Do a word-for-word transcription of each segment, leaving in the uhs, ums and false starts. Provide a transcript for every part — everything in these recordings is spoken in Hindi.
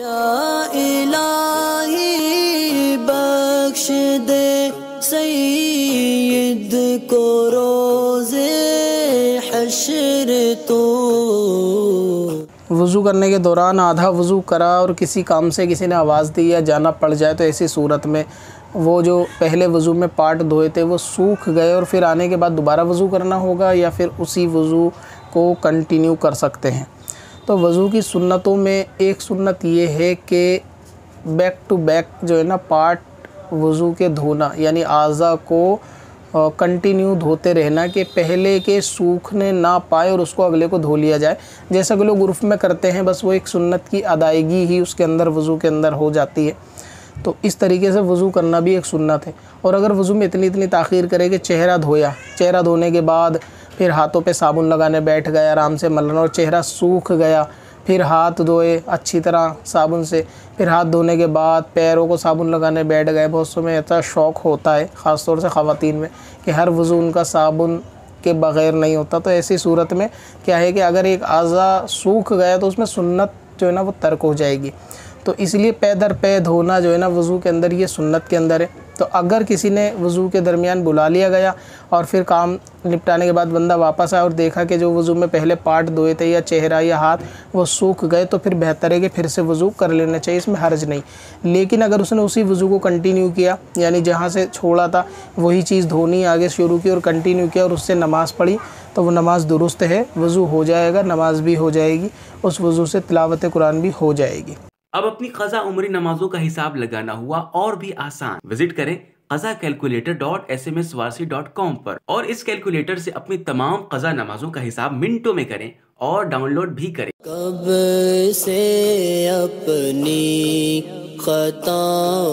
या इलाही बख्श दे सईद को रोज़े हश्र तो। वज़ू करने के दौरान आधा वज़ू करा और किसी काम से किसी ने आवाज़ दी या जाना पड़ जाए तो ऐसी सूरत में वो जो पहले वज़ू में पार्ट धोए थे वो सूख गए और फिर आने के बाद दोबारा वज़ू करना होगा या फिर उसी वज़ू को कंटिन्यू कर सकते हैं। तो वज़ू की सुन्नतों में एक सुन्नत ये है कि बैक टू बैक जो है ना पार्ट वज़ू के धोना, यानी आज़ा को कंटिन्यू धोते रहना कि पहले के सूखने ना पाए और उसको अगले को धो लिया जाए, जैसा कि लोग उर्फ में करते हैं। बस वो एक सुन्नत की अदायगी ही उसके अंदर वज़ू के अंदर हो जाती है। तो इस तरीके से वज़ू करना भी एक सुन्नत है। और अगर वज़ू में इतनी इतनी ताख़ीर करे कि चेहरा धोया, चेहरा धोने के बाद फिर हाथों पे साबुन लगाने बैठ गया आराम से मलना और चेहरा सूख गया, फिर हाथ धोए अच्छी तरह साबुन से, फिर हाथ धोने के बाद पैरों को साबुन लगाने बैठ गए। बहुत समय ऐसा शौक़ होता है ख़ास तौर से ख़वातीन में कि हर वज़ू उनका साबुन के बग़ैर नहीं होता। तो ऐसी सूरत में क्या है कि अगर एक आज़ा सूख गया तो उसमें सुन्नत जो है ना वो तर्क हो जाएगी। तो इसलिए पैदर पै धोना जो है ना वज़ू के अंदर ये सुन्नत के अंदर है। तो अगर किसी ने वज़ू के दरमियान बुला लिया गया और फिर काम निपटाने के बाद बंदा वापस आया और देखा कि जो वज़ू में पहले पार्ट धोए थे या चेहरा या हाथ वो सूख गए तो फिर बेहतर है कि फिर से वज़ू कर लेना चाहिए, इसमें हर्ज नहीं। लेकिन अगर उसने उसी वज़ू को कंटिन्यू किया, यानी जहाँ से छोड़ा था वही चीज़ धोनी आगे शुरू की और कंटिन्यू किया और उससे नमाज़ पढ़ी तो वो नमाज़ दुरुस्त है, वज़ू हो जाएगा, नमाज़ भी हो जाएगी, उस वज़ू से तिलावत कुरान भी हो जाएगी। अब अपनी क़ज़ा उम्री नमाजों का हिसाब लगाना हुआ और भी आसान। विजिट करें क़ज़ा calculator dot S M S Warsi dot com पर और इस कैलकुलेटर से अपनी तमाम क़ज़ा नमाजों का हिसाब मिनटों में करें और डाउनलोड भी करें। कब से अपनी ख़ताओं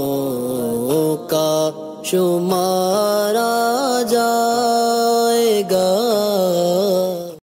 का शुमारा जाएगा।